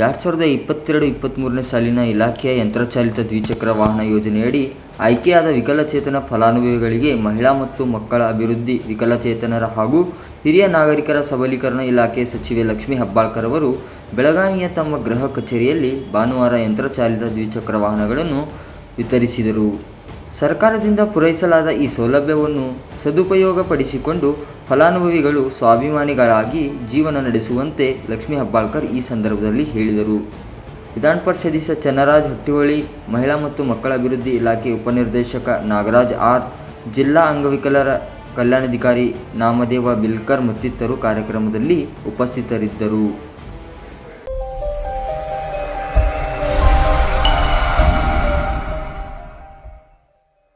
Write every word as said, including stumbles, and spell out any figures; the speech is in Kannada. ಎರಡು ಸಾವಿರದ ಇಪ್ಪತ್ತೆರಡು ಇಪ್ಪತ್ತ್ಮೂರನೇ ಸಾಲಿನ ಇಲಾಖೆಯ ಯಂತ್ರಚಾಲಿತ ದ್ವಿಚಕ್ರ ವಾಹನ ಯೋಜನೆಯಡಿ ಆಯ್ಕೆಯಾದ ವಿಕಲಚೇತನ ಫಲಾನುಭವಿಗಳಿಗೆ ಮಹಿಳಾ ಮತ್ತು ಮಕ್ಕಳ ಅಭಿವೃದ್ಧಿ, ವಿಕಲಚೇತನರ ಹಾಗೂ ಹಿರಿಯ ನಾಗರಿಕರ ಸಬಲೀಕರಣ ಇಲಾಖೆ ಸಚಿವೆ ಲಕ್ಷ್ಮೀ ಹೆಬ್ಬಾಳ್ಕರ್ ಅವರು ಬೆಳಗಾವಿಯ ತಮ್ಮ ಗೃಹ ಕಚೇರಿಯಲ್ಲಿ ಭಾನುವಾರ ಯಂತ್ರಚಾಲಿತ ದ್ವಿಚಕ್ರ ವಾಹನಗಳನ್ನು ವಿತರಿಸಿದರು. ಸರ್ಕಾರದಿಂದ ಪೂರೈಸಲಾದ ಈ ಸೌಲಭ್ಯವನ್ನು ಸದುಪಯೋಗಪಡಿಸಿಕೊಂಡು ಫಲಾನುಭವಿಗಳು ಸ್ವಾಭಿಮಾನಿಗಳಾಗಿ ಜೀವನ ನಡೆಸುವಂತೆ ಲಕ್ಷ್ಮೀ ಹೆಬ್ಬಾಳ್ಕರ್ ಈ ಸಂದರ್ಭದಲ್ಲಿ ಹೇಳಿದರು. ವಿಧಾನ ಪರಿಷತ್ ಸದಸ್ಯ ಚನ್ನರಾಜ್ ಹಟ್ಟಿಹೊಳಿ, ಮಹಿಳಾ ಮತ್ತು ಮಕ್ಕಳ ಅಭಿವೃದ್ಧಿ ಇಲಾಖೆ ಉಪನಿರ್ದೇಶಕ ನಾಗರಾಜ್ ಆರ್, ಜಿಲ್ಲಾ ಅಂಗವಿಕಲರ ಕಲ್ಯಾಣಾಧಿಕಾರಿ ನಾಮದೇವ ಬಿಲ್ಕರ್ ಮತ್ತಿತರರು ಕಾರ್ಯಕ್ರಮದಲ್ಲಿ ಉಪಸ್ಥಿತರಿದ್ದರು.